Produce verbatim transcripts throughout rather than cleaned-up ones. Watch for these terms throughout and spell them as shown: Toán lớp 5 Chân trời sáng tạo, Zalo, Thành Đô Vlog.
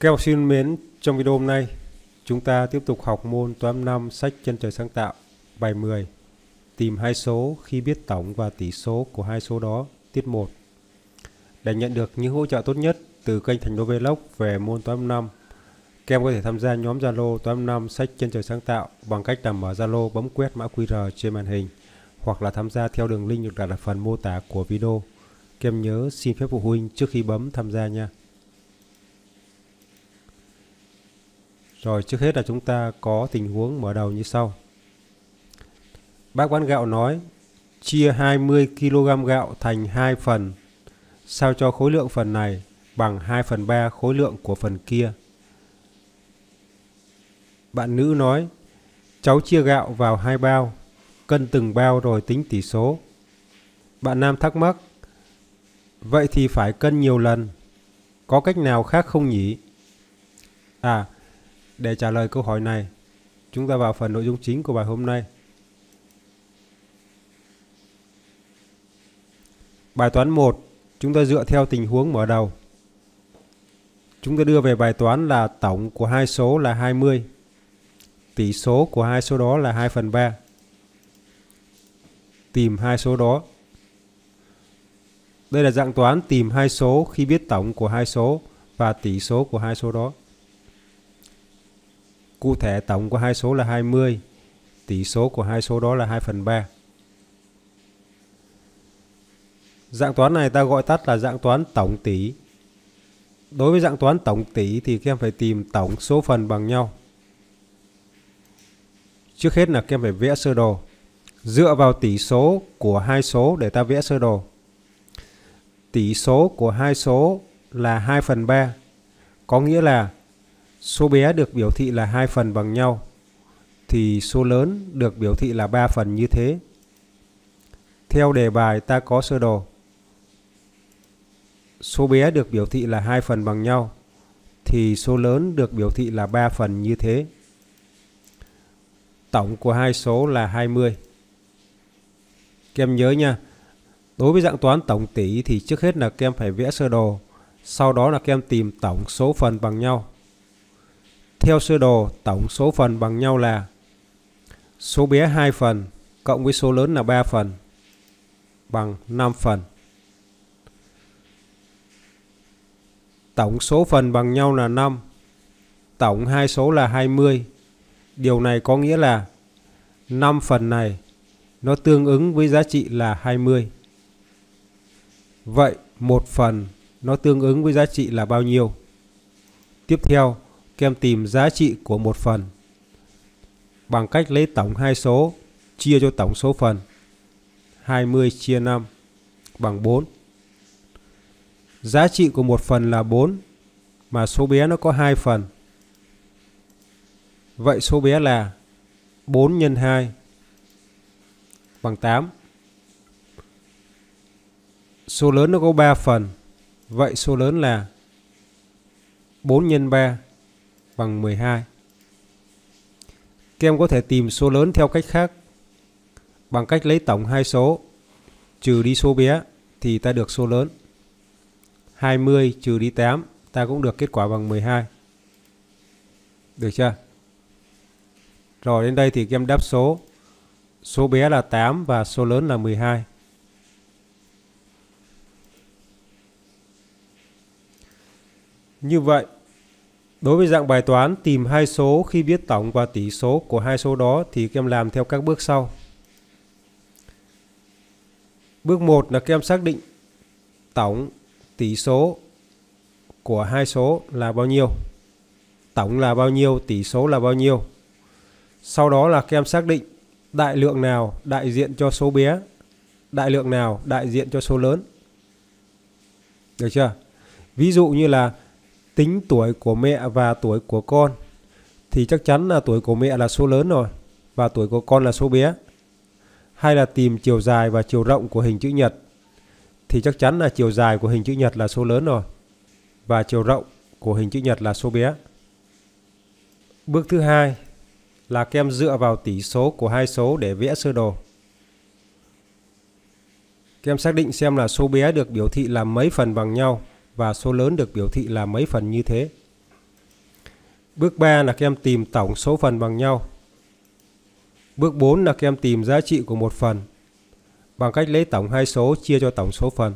Các học sinh mến, trong video hôm nay chúng ta tiếp tục học môn toán năm sách Chân trời sáng tạo, bài mười. Tìm hai số khi biết tổng và tỉ số của hai số đó, tiết một. Để nhận được những hỗ trợ tốt nhất từ kênh Thành Đô Vlog về môn toán năm, các em có thể tham gia nhóm Zalo toán năm sách Chân trời sáng tạo bằng cách là mở Zalo, bấm quét mã quy rờ trên màn hình hoặc là tham gia theo đường link được đặt ở phần mô tả của video. Các em nhớ xin phép phụ huynh trước khi bấm tham gia nha. Rồi, trước hết là chúng ta có tình huống mở đầu như sau. Bác bán gạo nói chia hai mươi ki lô gam gạo thành hai phần, sao cho khối lượng phần này bằng hai phần ba khối lượng của phần kia. Bạn nữ nói cháu chia gạo vào hai bao, cân từng bao rồi tính tỉ số. Bạn nam thắc mắc vậy thì phải cân nhiều lần, có cách nào khác không nhỉ? À, để trả lời câu hỏi này, chúng ta vào phần nội dung chính của bài hôm nay. Bài toán một, chúng ta dựa theo tình huống mở đầu. Chúng ta đưa về bài toán là tổng của hai số là hai mươi, tỉ số của hai số đó là hai phần ba. Tìm hai số đó. Đây là dạng toán tìm hai số khi biết tổng của hai số và tỉ số của hai số đó. Cụ thể tổng của hai số là hai mươi, tỉ số của hai số đó là hai phần ba. Dạng toán này ta gọi tắt là dạng toán tổng tỉ. Đối với dạng toán tổng tỉ thì các em phải tìm tổng số phần bằng nhau. Trước hết là các em phải vẽ sơ đồ. Dựa vào tỉ số của hai số để ta vẽ sơ đồ. Tỉ số của hai số là hai phần ba, có nghĩa là số bé được biểu thị là hai phần bằng nhau thì số lớn được biểu thị là ba phần như thế. Theo đề bài ta có sơ đồ. Số bé được biểu thị là hai phần bằng nhau thì số lớn được biểu thị là ba phần như thế. Tổng của hai số là hai mươi. Các em nhớ nha. Đối với dạng toán tổng tỉ thì trước hết là các em phải vẽ sơ đồ, sau đó là các em tìm tổng số phần bằng nhau. Theo sơ đồ, tổng số phần bằng nhau là số bé hai phần cộng với số lớn là ba phần bằng năm phần. Tổng số phần bằng nhau là năm, tổng hai số là hai mươi. Điều này có nghĩa là năm phần này nó tương ứng với giá trị là hai mươi. Vậy một phần nó tương ứng với giá trị là bao nhiêu? Tiếp theo, các em tìm giá trị của một phần bằng cách lấy tổng hai số chia cho tổng số phần. hai mươi chia năm bằng bốn. Giá trị của một phần là bốn mà số bé nó có hai phần. Vậy số bé là bốn nhân hai bằng tám. Số lớn nó có ba phần. Vậy số lớn là bốn nhân ba bằng mười hai. Các em có thể tìm số lớn theo cách khác. Bằng cách lấy tổng hai số trừ đi số bé thì ta được số lớn. hai mươi trừ đi tám ta cũng được kết quả bằng mười hai. Được chưa? Rồi đến đây thì các em đáp số. Số bé là tám và số lớn là mười hai. Như vậy, đối với dạng bài toán tìm hai số khi biết tổng và tỉ số của hai số đó thì các em làm theo các bước sau. Bước một là các em xác định tổng tỉ số của hai số là bao nhiêu. Tổng là bao nhiêu, tỉ số là bao nhiêu. Sau đó là các em xác định đại lượng nào đại diện cho số bé, đại lượng nào đại diện cho số lớn. Được chưa? Ví dụ như là tính tuổi của mẹ và tuổi của con thì chắc chắn là tuổi của mẹ là số lớn rồi và tuổi của con là số bé. Hay là tìm chiều dài và chiều rộng của hình chữ nhật thì chắc chắn là chiều dài của hình chữ nhật là số lớn rồi và chiều rộng của hình chữ nhật là số bé. Bước thứ hai là các em dựa vào tỉ số của hai số để vẽ sơ đồ. Các em xác định xem là số bé được biểu thị là mấy phần bằng nhau và số lớn được biểu thị là mấy phần như thế. Bước ba là các em tìm tổng số phần bằng nhau. Bước bốn là các em tìm giá trị của một phần bằng cách lấy tổng hai số chia cho tổng số phần.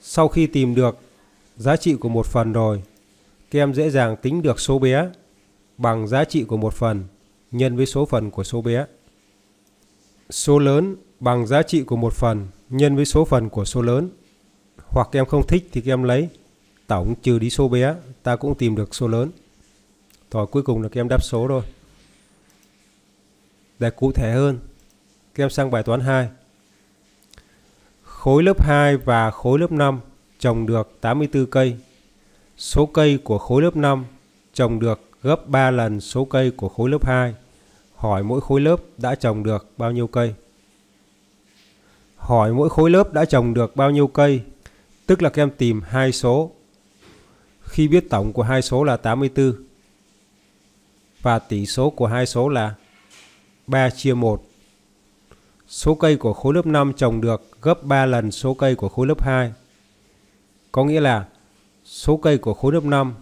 Sau khi tìm được giá trị của một phần rồi, các em dễ dàng tính được số bé bằng giá trị của một phần nhân với số phần của số bé. Số lớn bằng giá trị của một phần nhân với số phần của số lớn. Hoặc các em không thích thì các em lấy tổng trừ đi số bé, ta cũng tìm được số lớn. Rồi cuối cùng là các em đáp số rồi. Để cụ thể hơn, các em sang bài toán hai. Khối lớp hai và khối lớp năm trồng được tám mươi tư cây. Số cây của khối lớp năm trồng được gấp ba lần số cây của khối lớp hai. Hỏi mỗi khối lớp đã trồng được bao nhiêu cây? Hỏi mỗi khối lớp đã trồng được bao nhiêu cây, tức là các em tìm hai số. Khi biết tổng của hai số là tám mươi tư và tỉ số của hai số là ba chia một. Số cây của khối lớp năm trồng được gấp ba lần số cây của khối lớp hai. Có nghĩa là số cây của khối lớp năm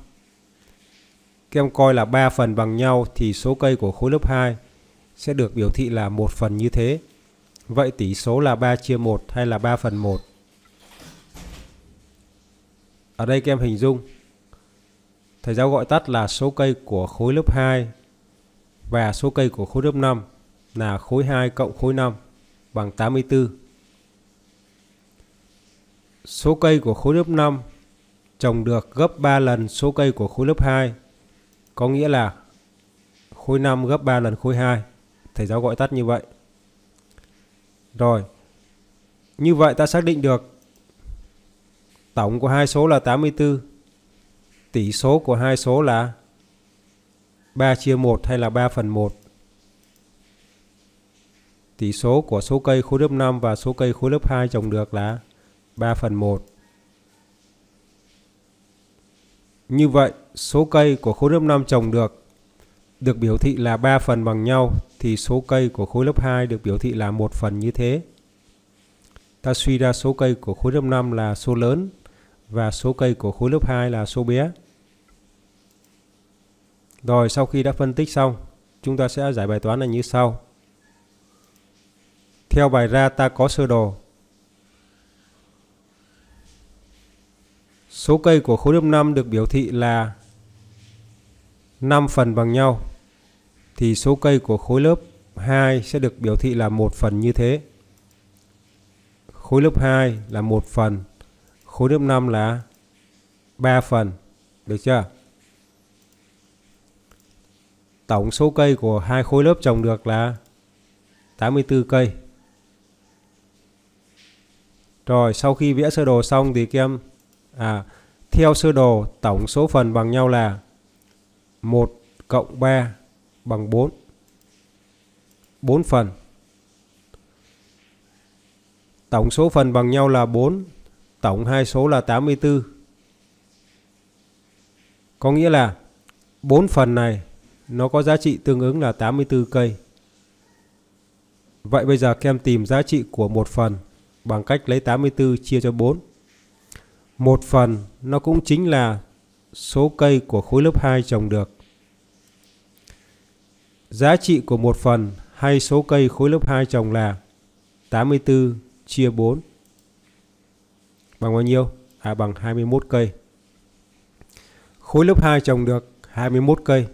các em coi là ba phần bằng nhau thì số cây của khối lớp hai sẽ được biểu thị là một phần như thế. Vậy tỉ số là ba chia một hay là ba phần một? Ở đây các em hình dung, thầy giáo gọi tắt là số cây của khối lớp hai và số cây của khối lớp năm là khối hai cộng khối năm bằng tám mươi tư. Số cây của khối lớp năm trồng được gấp ba lần số cây của khối lớp hai, có nghĩa là khối năm gấp ba lần khối hai. Thầy giáo gọi tắt như vậy. Rồi, như vậy ta xác định được tổng của hai số là tám mươi tư, tỉ số của hai số là ba chia một hay là ba phần một. Tỉ số của số cây khối lớp năm và số cây khối lớp hai trồng được là ba phần một. Như vậy, số cây của khối lớp năm trồng được được biểu thị là ba phần bằng nhau thì số cây của khối lớp hai được biểu thị là một phần như thế. Ta suy ra số cây của khối lớp năm là số lớn và số cây của khối lớp hai là số bé. Rồi sau khi đã phân tích xong, chúng ta sẽ giải bài toán này như sau. Theo bài ra ta có sơ đồ. Số cây của khối lớp năm được biểu thị là năm phần bằng nhau thì số cây của khối lớp hai sẽ được biểu thị là một phần như thế. Khối lớp hai là một phần, khối lớp năm là ba phần, được chưa? Tổng số cây của hai khối lớp trồng được là tám mươi tư cây. Rồi sau khi vẽ sơ đồ xong thì các em à, theo sơ đồ tổng số phần bằng nhau là một cộng ba bằng bốn. bốn phần. Tổng số phần bằng nhau là bốn, tổng hai số là tám mươi tư. Có nghĩa là bốn phần này nó có giá trị tương ứng là tám mươi tư cây. Vậy bây giờ các em tìm giá trị của một phần bằng cách lấy tám mươi tư chia cho bốn. Một phần nó cũng chính là số cây của khối lớp hai trồng được. Giá trị của một phần hay số cây khối lớp hai trồng là tám mươi tư chia bốn bằng bao nhiêu? À, bằng hai mươi mốt cây. Khối lớp hai trồng được hai mươi mốt cây.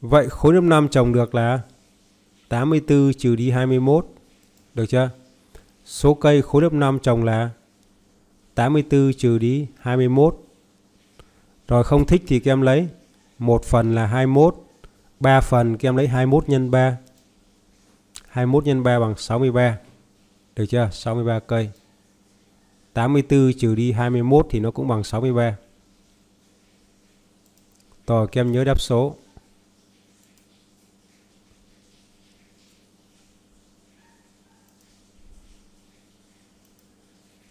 Vậy khối lớp năm trồng được là tám mươi tư trừ đi hai mươi mốt, được chưa? Số cây khối lớp năm trồng là tám mươi tư trừ đi hai mươi mốt. Rồi không thích thì các em lấy một phần là hai mươi mốt, ba phần các em lấy hai mươi mốt nhân ba. hai mươi mốt nhân ba bằng sáu mươi ba. Được chưa? sáu mươi ba cây. tám mươi tư trừ đi hai mươi mốt thì nó cũng bằng sáu mươi ba. Rồi các em nhớ đáp số.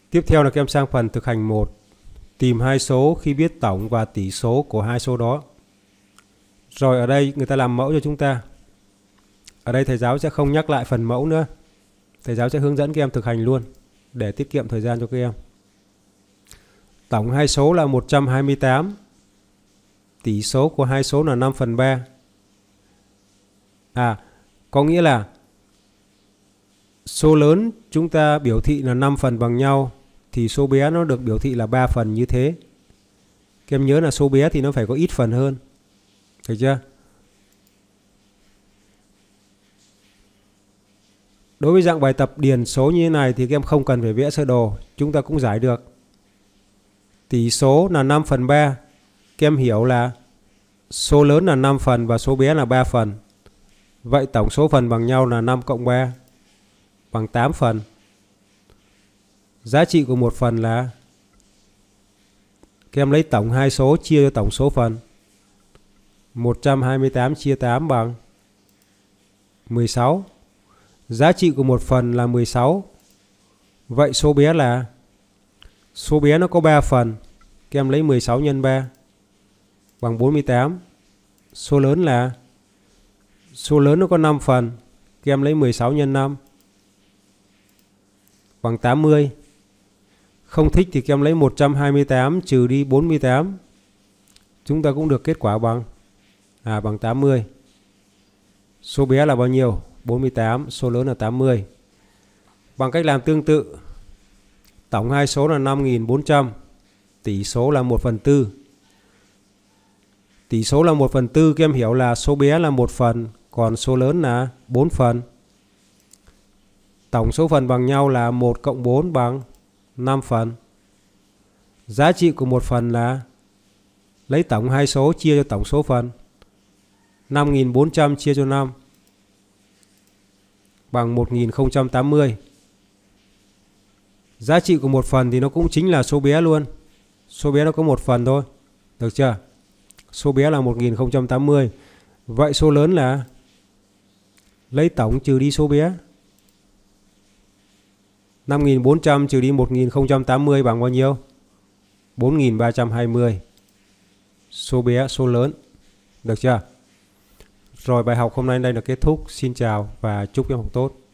Tiếp theo là các em sang phần thực hành một. Tìm hai số khi biết tổng và tỉ số của hai số đó. Rồi ở đây người ta làm mẫu cho chúng ta. Ở đây thầy giáo sẽ không nhắc lại phần mẫu nữa. Thầy giáo sẽ hướng dẫn các em thực hành luôn để tiết kiệm thời gian cho các em. Tổng hai số là một trăm hai mươi tám, tỷ số của hai số là năm phần ba. À, có nghĩa là số lớn chúng ta biểu thị là năm phần bằng nhau thì số bé nó được biểu thị là ba phần như thế. Các em nhớ là số bé thì nó phải có ít phần hơn. Được chưa? Đối với dạng bài tập điền số như thế này thì các em không cần phải vẽ sơ đồ, chúng ta cũng giải được. Tỷ số là năm phần ba. Các em hiểu là số lớn là năm phần và số bé là ba phần. Vậy tổng số phần bằng nhau là năm cộng ba bằng tám phần. Giá trị của một phần là các em lấy tổng hai số chia cho tổng số phần. một trăm hai mươi tám chia tám bằng mười sáu. Giá trị của một phần là mười sáu. Vậy số bé là số bé nó có ba phần. Các em lấy mười sáu nhân ba bằng bốn mươi tám. Số lớn là số lớn nó có năm phần. Các em lấy mười sáu nhân năm bằng tám mươi. Không thích thì các em lấy một trăm hai mươi tám trừ đi bốn mươi tám. Chúng ta cũng được kết quả bằng à bằng tám mươi. Số bé là bao nhiêu? bốn mươi tám, số lớn là tám mươi. Bằng cách làm tương tự, tổng hai số là năm nghìn bốn trăm, tỷ số là một phần tư. Tỷ số là một phần tư, các em hiểu là số bé là một phần, còn số lớn là bốn phần. Tổng số phần bằng nhau là một cộng bốn bằng năm phần. Giá trị của một phần là lấy tổng hai số chia cho tổng số phần. năm nghìn bốn trăm chia cho năm bằng một nghìn không trăm tám mươi. Giá trị của một phần thì nó cũng chính là số bé luôn. Số bé nó có một phần thôi. Được chưa? Số bé là một nghìn không trăm tám mươi. Vậy số lớn là lấy tổng trừ đi số bé. năm nghìn bốn trăm trừ đi một nghìn không trăm tám mươi bằng bao nhiêu? bốn nghìn ba trăm hai mươi. Số bé, số lớn. Được chưa? Rồi bài học hôm nay đây là kết thúc. Xin chào và chúc em học tốt.